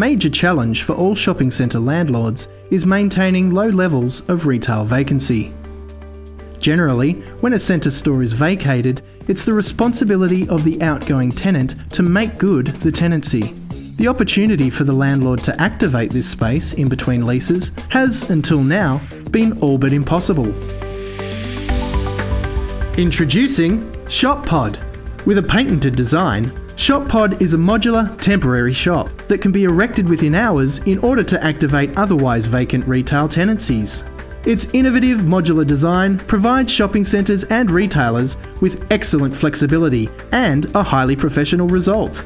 major challenge for all shopping centre landlords is maintaining low levels of retail vacancy. Generally, when a centre store is vacated, it's the responsibility of the outgoing tenant to make good the tenancy. The opportunity for the landlord to activate this space in between leases has, until now, been all but impossible. Introducing ShopPod. With a patented design, ShopPod is a modular, temporary shop that can be erected within hours in order to activate otherwise vacant retail tenancies. Its innovative modular design provides shopping centres and retailers with excellent flexibility and a highly professional result.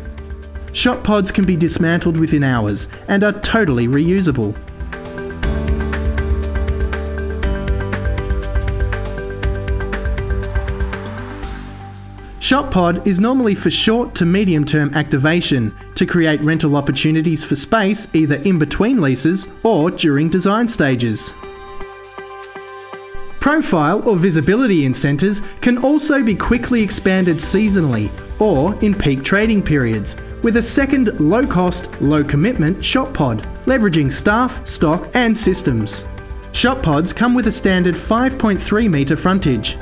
ShopPods can be dismantled within hours and are totally reusable. ShopPod is normally for short to medium-term activation to create rental opportunities for space either in between leases or during design stages. Profile or visibility incentives can also be quickly expanded seasonally or in peak trading periods with a second low-cost, low-commitment ShopPod, leveraging staff, stock and systems. ShopPods come with a standard 5.3 metre frontage.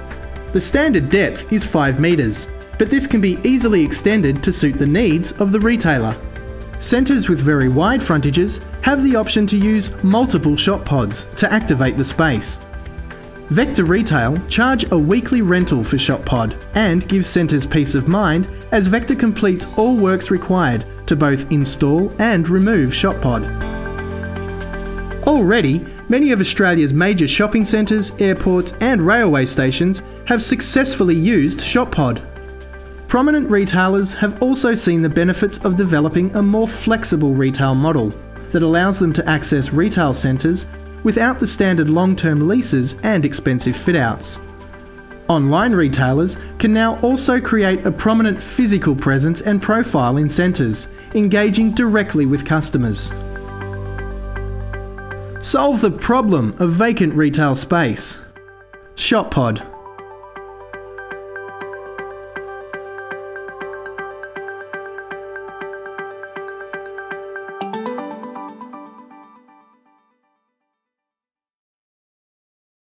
The standard depth is 5 metres, but this can be easily extended to suit the needs of the retailer. Centres with very wide frontages have the option to use multiple ShopPods to activate the space. Vector Retail charge a weekly rental for ShopPod and gives centres peace of mind as Vector completes all works required to both install and remove ShopPod. Already, many of Australia's major shopping centres, airports and railway stations have successfully used ShopPod. Prominent retailers have also seen the benefits of developing a more flexible retail model that allows them to access retail centres without the standard long-term leases and expensive fit-outs. Online retailers can now also create a prominent physical presence and profile in centres, engaging directly with customers. Solve the problem of vacant retail space. ShopPod.